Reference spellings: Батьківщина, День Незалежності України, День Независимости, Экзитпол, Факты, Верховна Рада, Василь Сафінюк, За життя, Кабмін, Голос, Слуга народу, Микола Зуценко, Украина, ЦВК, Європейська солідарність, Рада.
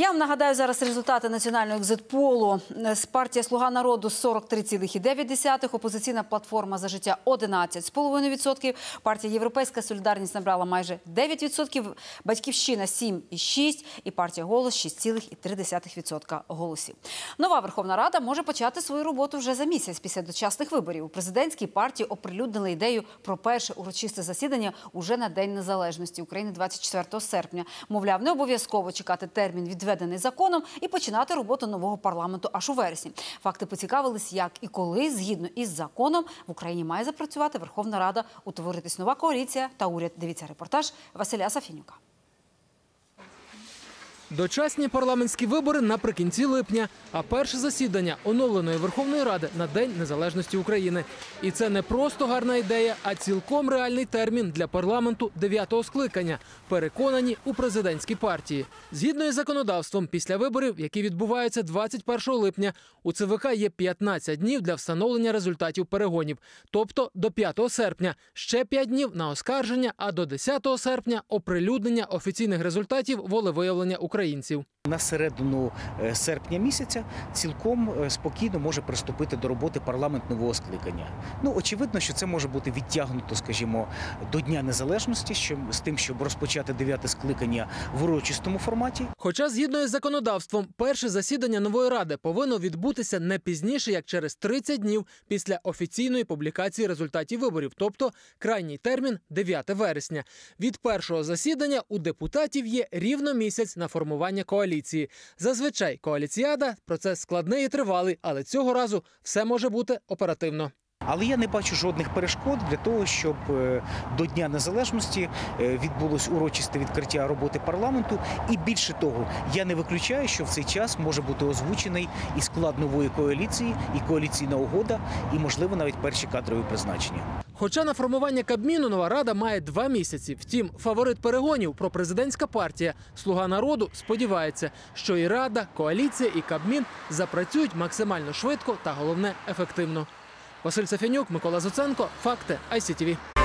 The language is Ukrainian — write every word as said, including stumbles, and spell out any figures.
Я вам нагадаю зараз результати національного екзитполу. Партія «Слуга народу» сорок три цілих дев'ять десятих відсотка, опозиційна платформа «За життя» одинадцять цілих п'ять десятих відсотка, партія «Європейська солідарність» набрала майже дев'ять відсотків, «Батьківщина» сім цілих шість десятих відсотка і партія «Голос» шість цілих три десятих відсотка голосів. Нова Верховна Рада може почати свою роботу вже за місяць після дочасних виборів. У президентській партії оприлюднили ідею про перше урочисте засідання уже на День Незалежності України двадцять четвертого серпня. Мовляв, не обов'язково чекати термін відведений законом і починати роботу нового парламенту аж у вересні. Факти поцікавились, як і коли, згідно із законом, в Україні має запрацювати Верховна Рада, утворитись нова коаліція та уряд. Дивіться репортаж Василя Сафінюка. Дочасні парламентські вибори наприкінці липня, а перше засідання оновленої Верховної Ради на День Незалежності України. І це не просто гарна ідея, а цілком реальний термін для парламенту дев'ятого скликання, переконані у президентській партії. Згідно із законодавством, після виборів, які відбуваються двадцять першого липня, у ЦВК є п'ятнадцять днів для встановлення результатів перегонів, тобто до п'ятого серпня, ще п'ять днів на оскарження, а до десятого серпня – оприлюднення офіційних результатів волевиявлення України. На середину серпня місяця цілком спокійно може приступити до роботи парламент нового скликання. Ну, очевидно, що це може бути відтягнуто, скажімо, до Дня Незалежності, з тим, щоб розпочати дев'яте скликання в урочистому форматі. Хоча, згідно із законодавством, перше засідання нової ради повинно відбутися не пізніше, як через тридцять днів після офіційної публікації результатів виборів, тобто крайній термін – дев'яте вересня. Від першого засідання у депутатів є рівно місяць на формування. формування коаліції. Зазвичай коаліціада – процес складний і тривалий, але цього разу все може бути оперативно. Але я не бачу жодних перешкод для того, щоб до Дня Незалежності відбулось урочисте відкриття роботи парламенту. І більше того, я не виключаю, що в цей час може бути озвучений і склад нової коаліції, і коаліційна угода, і, можливо, навіть перші кадрові призначення. Хоча на формування Кабміну нова Рада має два місяці. Втім, фаворит перегонів – пропрезидентська партія «Слуга народу» сподівається, що і Рада, коаліція, і Кабмін запрацюють максимально швидко та, головне, ефективно. Василь Сафінюк, Микола Зуценко, «Факти», ай сі ті ві.